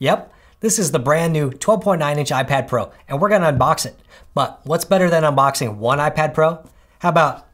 Yep, this is the brand new 12.9-inch iPad Pro, and we're gonna unbox it. But what's better than unboxing one iPad Pro? How about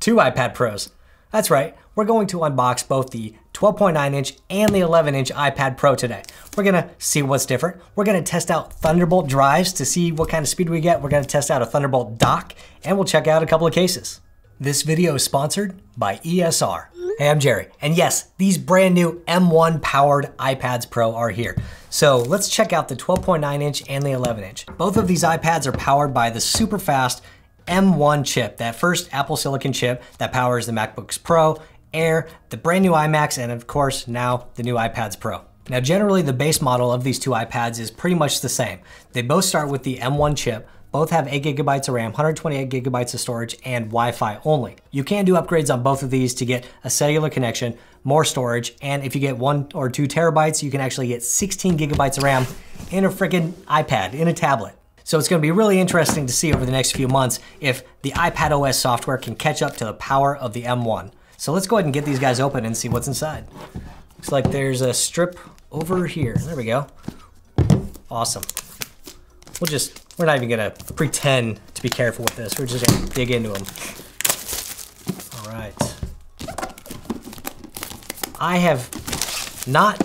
two iPad Pros? That's right, we're going to unbox both the 12.9-inch and the 11-inch iPad Pro today. We're gonna see what's different. We're gonna test out Thunderbolt drives to see what kind of speed we get. We're gonna test out a Thunderbolt dock, and we'll check out a couple of cases. This video is sponsored by ESR. Hey, I'm Jerry, and yes, these brand new M1 powered iPads Pro are here. So let's check out the 12.9-inch and the 11-inch. Both of these iPads are powered by the super fast M1 chip, that first Apple Silicon chip that powers the MacBooks Pro, Air, the brand new iMacs, and of course now the new iPads Pro. Now generally the base model of these two iPads is pretty much the same. They both start with the M1 chip, both have 8 GB of RAM, 128 gigabytes of storage, and Wi-Fi only. You can do upgrades on both of these to get a cellular connection, more storage, and if you get 1 or 2 terabytes, you can actually get 16 gigabytes of RAM in a freaking iPad, in a tablet. So it's gonna be really interesting to see over the next few months if the iPadOS software can catch up to the power of the M1. So let's go ahead and get these guys open and see what's inside. Looks like there's a strip over here. There we go. Awesome. We're not even gonna pretend to be careful with this. We're just gonna dig into them. All right. I have not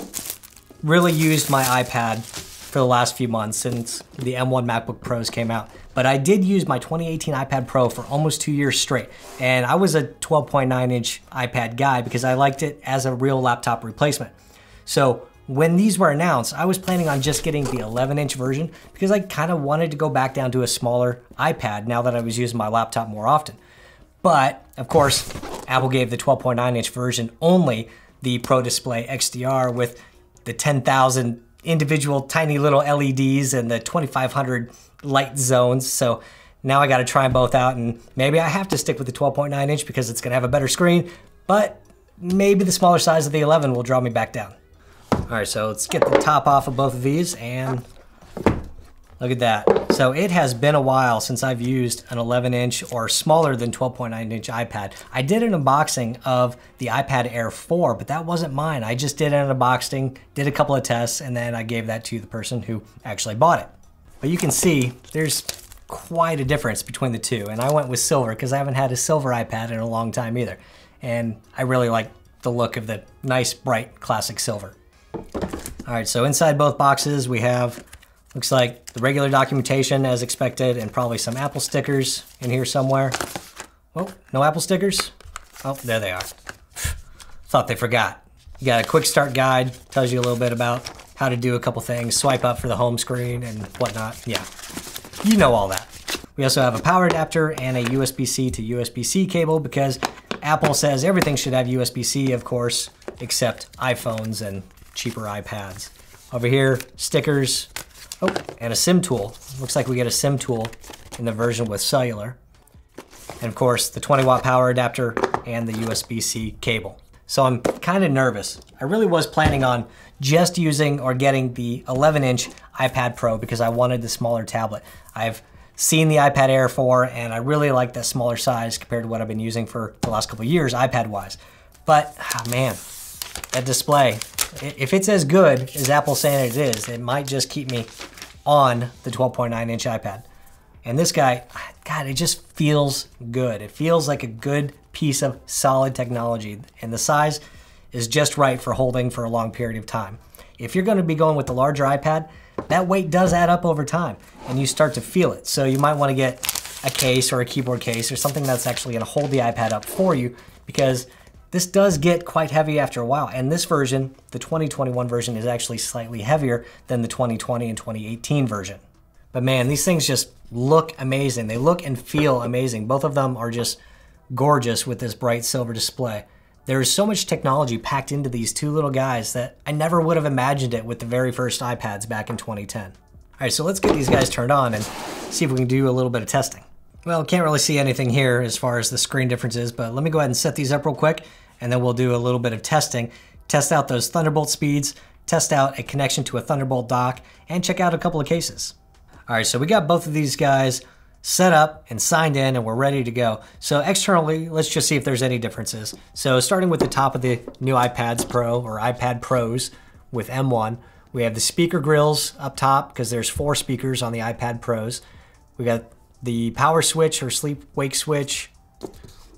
really used my iPad for the last few months since the M1 MacBook Pros came out, but I did use my 2018 iPad Pro for almost 2 years straight. And I was a 12.9-inch iPad guy because I liked it as a real laptop replacement. So when these were announced, I was planning on just getting the 11-inch version because I kind of wanted to go back down to a smaller iPad now that I was using my laptop more often. But of course, Apple gave the 12.9-inch version only the Pro Display XDR with the 10,000 individual tiny little LEDs and the 2,500 light zones. So now I got to try them both out, and maybe I have to stick with the 12.9-inch because it's going to have a better screen, but maybe the smaller size of the 11 will draw me back down. All right, so let's get the top off of both of these, and look at that. So it has been a while since I've used an 11-inch or smaller than 12.9-inch iPad. I did an unboxing of the iPad Air 4, but that wasn't mine. I just did an unboxing, did a couple of tests, and then I gave that to the person who actually bought it. But you can see there's quite a difference between the two, and I went with silver because I haven't had a silver iPad in a long time either. And I really like the look of the nice, bright, classic silver. All right, so inside both boxes we have, looks like the regular documentation as expected, and probably some Apple stickers in here somewhere. Oh, no Apple stickers? Oh, there they are. Thought they forgot. You got a quick start guide, tells you a little bit about how to do a couple things, swipe up for the home screen and whatnot. Yeah, you know all that. We also have a power adapter and a USB-C to USB-C cable because Apple says everything should have USB-C, of course, except iPhones and cheaper iPads. Over here, stickers, oh, and a SIM tool. Looks like we get a SIM tool in the version with cellular. And of course, the 20-watt power adapter and the USB-C cable. So I'm kind of nervous. I really was planning on just using or getting the 11-inch iPad Pro because I wanted the smaller tablet. I've seen the iPad Air 4 and I really like that smaller size compared to what I've been using for the last couple of years iPad-wise. But, oh man, that display. If it's as good as Apple's saying it is, it might just keep me on the 12.9-inch iPad. And this guy, God, it just feels good. It feels like a good piece of solid technology. And the size is just right for holding for a long period of time. If you're going to be going with the larger iPad, that weight does add up over time and you start to feel it. So you might want to get a case or a keyboard case or something that's actually going to hold the iPad up for you, because this does get quite heavy after a while, and this version, the 2021 version, is actually slightly heavier than the 2020 and 2018 version. But man, these things just look amazing. They look and feel amazing. Both of them are just gorgeous with this bright silver display. There is so much technology packed into these two little guys that I never would have imagined it with the very first iPads back in 2010. All right, so let's get these guys turned on and see if we can do a little bit of testing. Well, can't really see anything here as far as the screen differences, but let me go ahead and set these up real quick, and then we'll do a little bit of testing. Test out those Thunderbolt speeds, test out a connection to a Thunderbolt dock, and check out a couple of cases. All right, so we got both of these guys set up and signed in, and we're ready to go. So externally, let's just see if there's any differences. So starting with the top of the new iPad Pros with M1, We have the speaker grills up top because there's 4 speakers on the iPad Pros. We got the power switch or sleep-wake switch.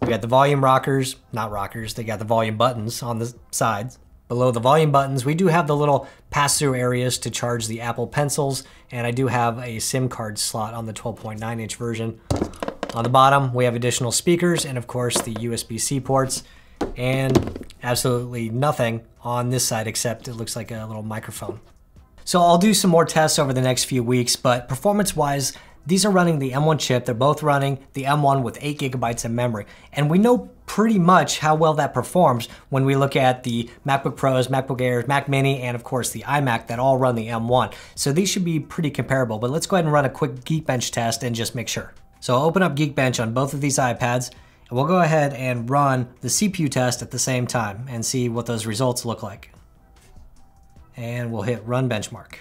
We got the volume rockers, not rockers, they got the volume buttons on the sides. Below the volume buttons, we do have the little pass-through areas to charge the Apple Pencils, and I do have a SIM card slot on the 12.9-inch version. On the bottom, we have additional speakers and, of course, the USB-C ports, and absolutely nothing on this side except it looks like a little microphone. So I'll do some more tests over the next few weeks, but performance-wise, these are running the M1 chip. They're both running the M1 with 8 GB of memory. And we know pretty much how well that performs when we look at the MacBook Pros, MacBook Airs, Mac Mini, and of course the iMac that all run the M1. So these should be pretty comparable, but let's go ahead and run a quick Geekbench test and just make sure. So I'll open up Geekbench on both of these iPads, and we'll go ahead and run the CPU test at the same time and see what those results look like. And we'll hit Run Benchmark.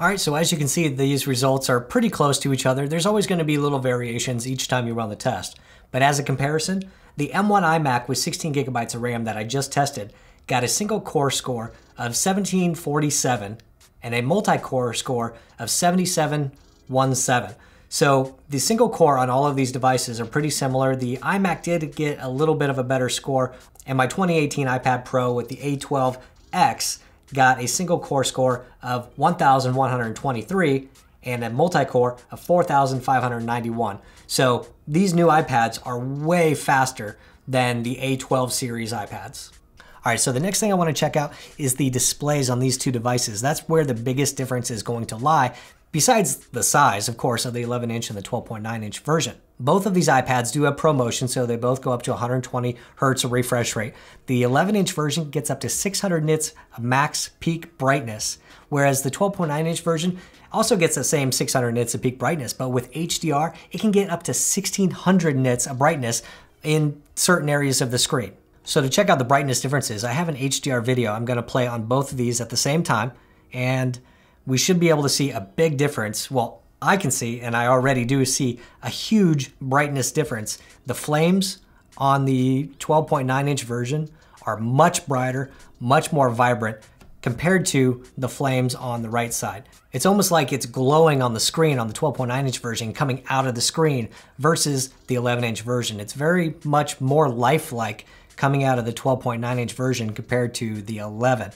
All right, so as you can see, these results are pretty close to each other. There's always going to be little variations each time you run the test. But as a comparison, the M1 iMac with 16 GB of RAM that I just tested got a single core score of 1747 and a multi-core score of 7717. So the single core on all of these devices are pretty similar. The iMac did get a little bit of a better score, and my 2018 iPad Pro with the A12X got a single core score of 1,123 and a multi-core of 4,591. So these new iPads are way faster than the A12 series iPads. All right, so the next thing I want to check out is the displays on these two devices. That's where the biggest difference is going to lie, besides the size, of course, of the 11-inch and the 12.9-inch version. Both of these iPads do have ProMotion, so they both go up to 120 hertz of refresh rate. The 11-inch version gets up to 600 nits of max peak brightness, whereas the 12.9-inch version also gets the same 600 nits of peak brightness, but with HDR, it can get up to 1,600 nits of brightness in certain areas of the screen. So to check out the brightness differences, I have an HDR video I'm gonna play on both of these at the same time, and we should be able to see a big difference. Well, I can see, and I already do see, a huge brightness difference. The flames on the 12.9-inch version are much brighter, much more vibrant compared to the flames on the right side. It's almost like it's glowing on the screen on the 12.9-inch version coming out of the screen versus the 11-inch version. It's very much more lifelike coming out of the 12.9-inch version compared to the 11.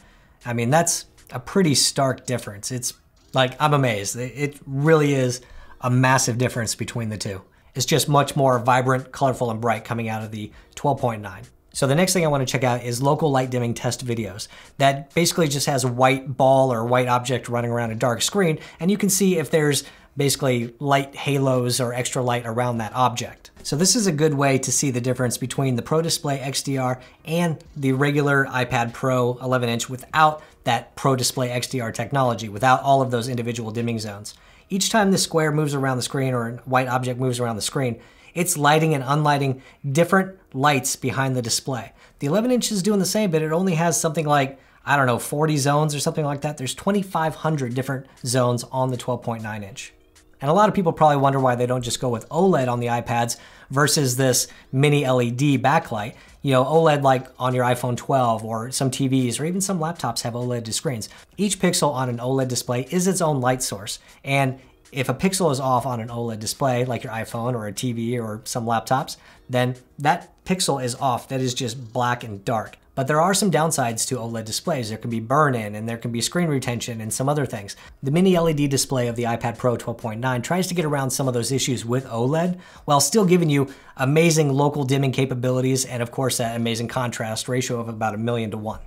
I mean, that's a pretty stark difference. It's like, I'm amazed. It really is a massive difference between the two. It's just much more vibrant, colorful, and bright coming out of the 12.9. So the next thing I want to check out is local light dimming test videos. That basically just has a white ball or white object running around a dark screen, and you can see if there's basically light halos or extra light around that object. So this is a good way to see the difference between the Pro Display XDR and the regular iPad Pro 11-inch without that Pro Display XDR technology, without all of those individual dimming zones. Each time the square moves around the screen or a white object moves around the screen, it's lighting and unlighting different lights behind the display. The 11-inch is doing the same, but it only has something like, I don't know, 40 zones or something like that. There's 2,500 different zones on the 12.9-inch. And a lot of people probably wonder why they don't just go with OLED on the iPads versus this mini LED backlight. You know, OLED like on your iPhone 12 or some TVs or even some laptops have OLED screens. Each pixel on an OLED display is its own light source. And if a pixel is off on an OLED display like your iPhone or a TV or some laptops, then that pixel is off. That is just black and dark. But there are some downsides to OLED displays. There can be burn-in and there can be screen retention and some other things. The mini LED display of the iPad Pro 12.9 tries to get around some of those issues with OLED while still giving you amazing local dimming capabilities and of course that amazing contrast ratio of about 1,000,000 to 1.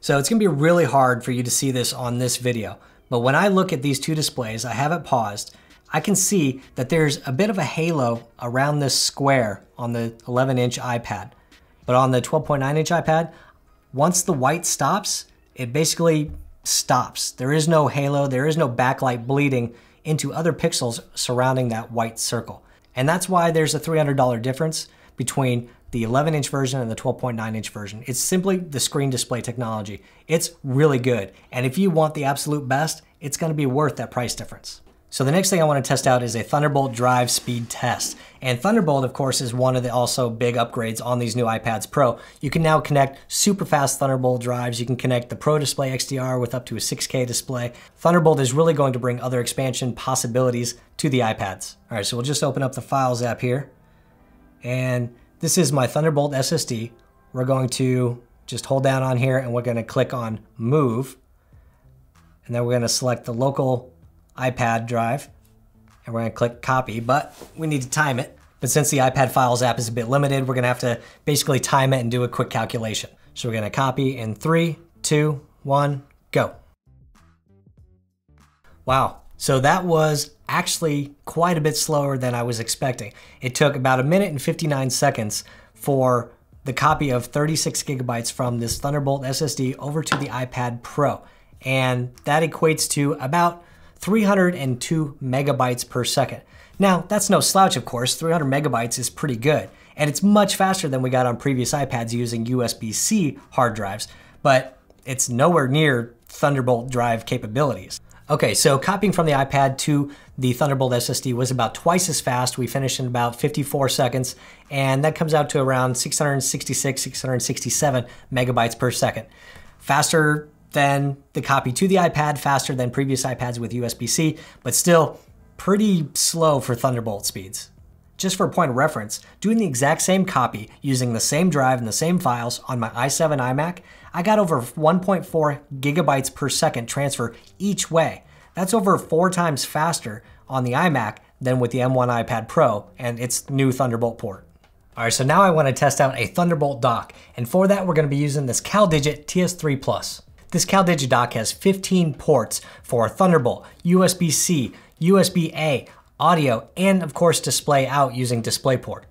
So it's gonna be really hard for you to see this on this video. But when I look at these two displays, I have it paused, I can see that there's a bit of a halo around this square on the 11-inch iPad. But on the 12.9-inch iPad, once the white stops, it basically stops. There is no halo, there is no backlight bleeding into other pixels surrounding that white circle. And that's why there's a $300 difference between the 11-inch version and the 12.9-inch version. It's simply the screen display technology. It's really good. And if you want the absolute best, it's gonna be worth that price difference. So the next thing I want to test out is a Thunderbolt drive speed test. And Thunderbolt, of course, is one of the also big upgrades on these new iPads Pro. You can now connect super fast Thunderbolt drives. You can connect the Pro Display XDR with up to a 6K display. Thunderbolt is really going to bring other expansion possibilities to the iPads. All right, so we'll just open up the Files app here. And this is my Thunderbolt SSD. We're going to just hold down on here and we're going to click on Move. And then we're going to select the local iPad drive and we're going to click copy, but we need to time it. But since the iPad Files app is a bit limited, we're going to have to basically time it and do a quick calculation. So we're going to copy in 3, 2, 1, go. Wow. So that was actually quite a bit slower than I was expecting. It took about 1 minute and 59 seconds for the copy of 36 gigabytes from this Thunderbolt SSD over to the iPad Pro. And that equates to about 302 megabytes per second. Now, that's no slouch, of course. 300 megabytes is pretty good. And it's much faster than we got on previous iPads using USB-C hard drives, but it's nowhere near Thunderbolt drive capabilities. Okay, so copying from the iPad to the Thunderbolt SSD was about twice as fast. We finished in about 54 seconds, and that comes out to around 666, 667 megabytes per second. Faster than the copy to the iPad, faster than previous iPads with USB-C, but still pretty slow for Thunderbolt speeds. Just for a point of reference, doing the exact same copy using the same drive and the same files on my i7 iMac, I got over 1.4 gigabytes per second transfer each way. That's over 4 times faster on the iMac than with the M1 iPad Pro and its new Thunderbolt port. All right, so now I want to test out a Thunderbolt dock, and for that we're going to be using this CalDigit TS3+. This CalDigit dock has 15 ports for Thunderbolt, USB-C, USB-A, audio, and of course display out using DisplayPort.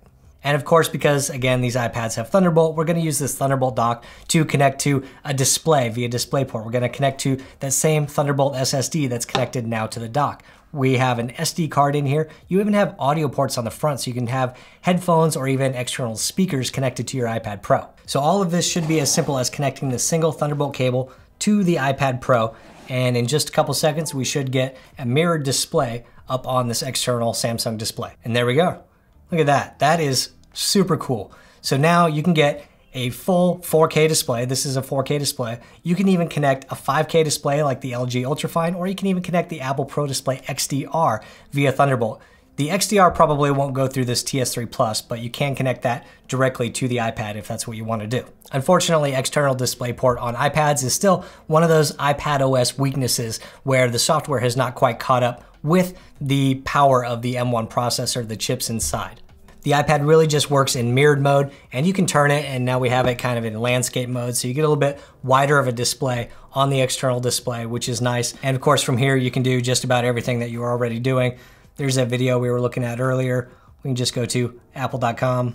And of course, because again, these iPads have Thunderbolt, we're gonna use this Thunderbolt dock to connect to a display via DisplayPort. We're gonna connect to that same Thunderbolt SSD that's connected now to the dock. We have an SD card in here. You even have audio ports on the front, so you can have headphones or even external speakers connected to your iPad Pro. So all of this should be as simple as connecting this single Thunderbolt cable to the iPad Pro, and in just a couple seconds we should get a mirrored display up on this external Samsung display. And there we go. Look at that. That is super cool. So now you can get a full 4K display. This is a 4K display. You can even connect a 5K display like the LG Ultrafine, or you can even connect the Apple Pro Display XDR via Thunderbolt. The XDR probably won't go through this TS3+, but you can connect that directly to the iPad if that's what you want to do. Unfortunately, external DisplayPort on iPads is still one of those iPadOS weaknesses where the software has not quite caught up with the power of the M1 processor, the chips inside. The iPad really just works in mirrored mode, and you can turn it, and now we have it kind of in landscape mode, so you get a little bit wider of a display on the external display, which is nice. And of course, from here, you can do just about everything that you are already doing. There's that video we were looking at earlier. We can just go to apple.com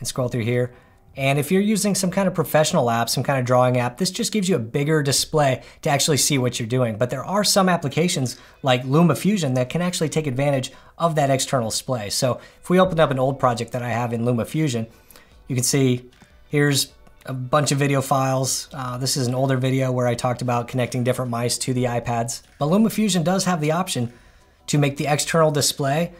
and scroll through here. And if you're using some kind of professional app, some kind of drawing app, this just gives you a bigger display to actually see what you're doing. But there are some applications like LumaFusion that can actually take advantage of that external display. So if we open up an old project that I have in LumaFusion, you can see here's a bunch of video files. This is an older video where I talked about connecting different mice to the iPads. But LumaFusion does have the option to make the external display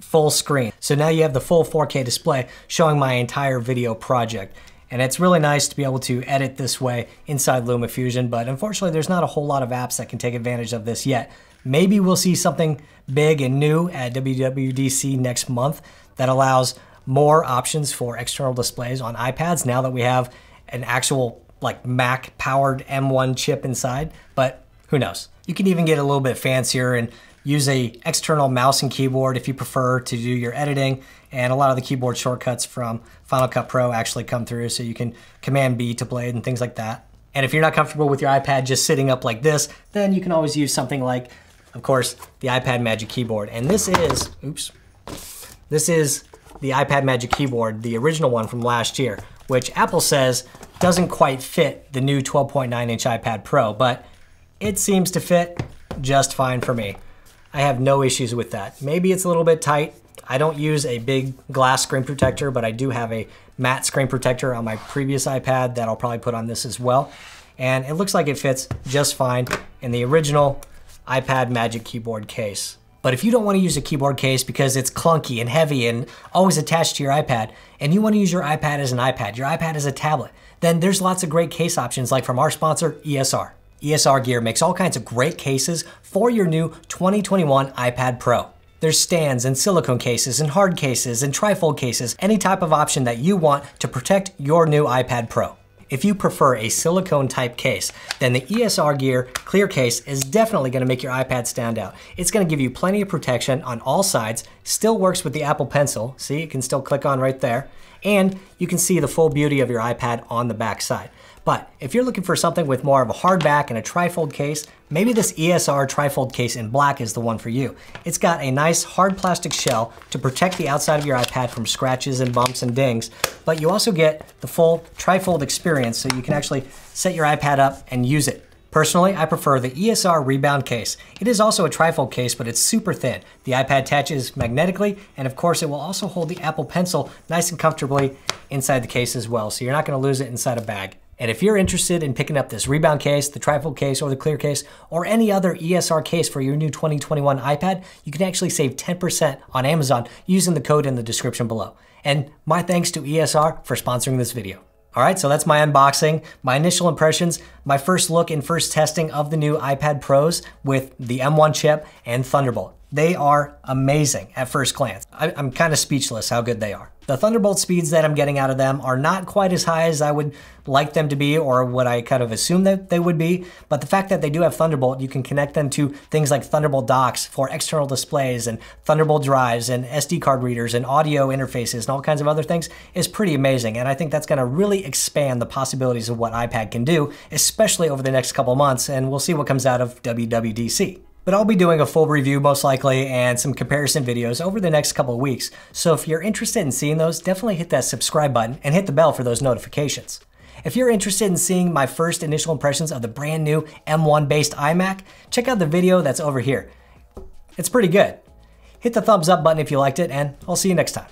full screen. So now you have the full 4K display showing my entire video project. And it's really nice to be able to edit this way inside LumaFusion, but unfortunately there's not a whole lot of apps that can take advantage of this yet. Maybe we'll see something big and new at WWDC next month that allows more options for external displays on iPads now that we have an actual like Mac powered M1 chip inside, but who knows? You can even get a little bit fancier and use a external mouse and keyboard if you prefer to do your editing, and a lot of the keyboard shortcuts from Final Cut Pro actually come through, so you can Command B to blade and things like that. And if you're not comfortable with your iPad just sitting up like this, then you can always use something like, of course, the iPad Magic Keyboard. And this is, oops, this is the iPad Magic Keyboard, the original one from last year, which Apple says doesn't quite fit the new 12.9-inch iPad Pro, but it seems to fit just fine for me. I have no issues with that. Maybe it's a little bit tight. I don't use a big glass screen protector, but I do have a matte screen protector on my previous iPad that I'll probably put on this as well. And it looks like it fits just fine. And the original iPad Magic Keyboard case. But if you don't want to use a keyboard case because it's clunky and heavy and always attached to your iPad, and you want to use your iPad as an iPad, your iPad as a tablet, then there's lots of great case options like from our sponsor, ESR. ESR Gear makes all kinds of great cases for your new 2021 iPad Pro. There's stands and silicone cases and hard cases and trifold cases, any type of option that you want to protect your new iPad Pro. If you prefer a silicone type case, then the ESR Gear clear case is definitely going to make your iPad stand out. It's going to give you plenty of protection on all sides, still works with the Apple Pencil. See, you can still click on right there, and you can see the full beauty of your iPad on the back side. But if you're looking for something with more of a hard back and a trifold case, maybe this ESR trifold case in black is the one for you. It's got a nice hard plastic shell to protect the outside of your iPad from scratches and bumps and dings, but you also get the full trifold experience so you can actually set your iPad up and use it. Personally, I prefer the ESR Rebound case. It is also a trifold case, but it's super thin. The iPad attaches magnetically, and of course it will also hold the Apple Pencil nice and comfortably inside the case as well, so you're not gonna lose it inside a bag. And if you're interested in picking up this Rebound case, the trifold case, or the clear case, or any other ESR case for your new 2021 iPad, you can actually save 10% on Amazon using the code in the description below. And my thanks to ESR for sponsoring this video. All right, so that's my unboxing, my initial impressions, my first look and first testing of the new iPad Pros with the M1 chip and Thunderbolt. They are amazing at first glance. I'm kind of speechless how good they are. The Thunderbolt speeds that I'm getting out of them are not quite as high as I would like them to be or what I kind of assume that they would be, but the fact that they do have Thunderbolt, you can connect them to things like Thunderbolt docks for external displays and Thunderbolt drives and SD card readers and audio interfaces and all kinds of other things is pretty amazing, and I think that's going to really expand the possibilities of what iPad can do, especially over the next couple months, and we'll see what comes out of WWDC. But I'll be doing a full review most likely and some comparison videos over the next couple of weeks. So if you're interested in seeing those, definitely hit that subscribe button and hit the bell for those notifications. If you're interested in seeing my first initial impressions of the brand new M1 based iMac, check out the video that's over here. It's pretty good. Hit the thumbs up button if you liked it, and I'll see you next time.